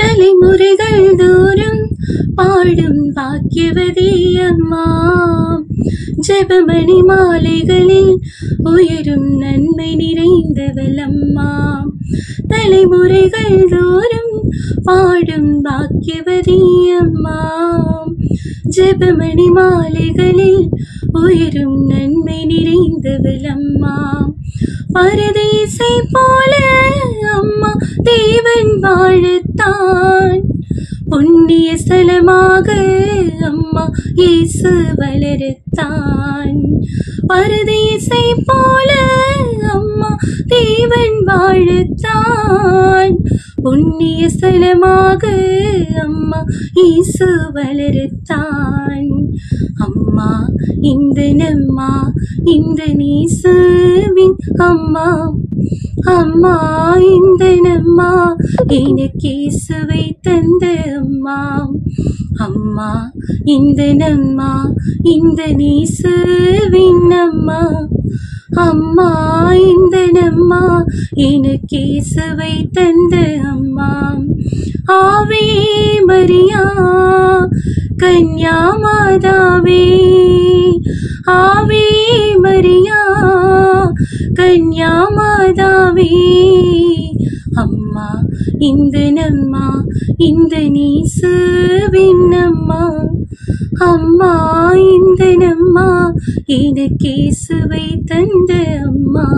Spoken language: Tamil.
தலைமுறைகள் தூரம் பாடும் பாக்கியவதியம்மா. ஜெபமணி மாலைகளில் உயரும் நன்மை நிறைந்தவளம்மா. தலைமுறைகள் தோறும் பாடும் பாக்கியவதியம்மா. ஜெபமணி மாலைகளில் உயரும் நன்மை நிறைந்தவளம்மா. பரதேசை போல அம்மா தேவன் வாழ்த்தான். புண்ணிய ஸ்தலமாக அம்மா இயேசு வளர்த்தான். பரதேசை போல அம்மா தேவன் வாழ்த்தான். புண்ணிய ஸ்தலமாக அம்மா இயேசு வளர்த்தான். அம்மா இந்த நம்மா இந்த நீசுவின் அம்மா. அம்மா இந்த நம்மா எனக்கு இயேசுவை தந்த அம்மா. அம்மா இந்த நம்மா இந்த நீசுவின் அம்மா. அம்மா இந்த நம்மா எனக்கு இயேசுவை தந்த அம்மா. ஆவே மரியா கன்யா மாதாவே. ஆவே மரியா கன்யா மாதாவே. அம்மா இந்த நம்மா இந்த நீசுவின் அம்மா. அம்மா இந்த நம்மா எனக்கு இயேசுவை தந்த அம்மா.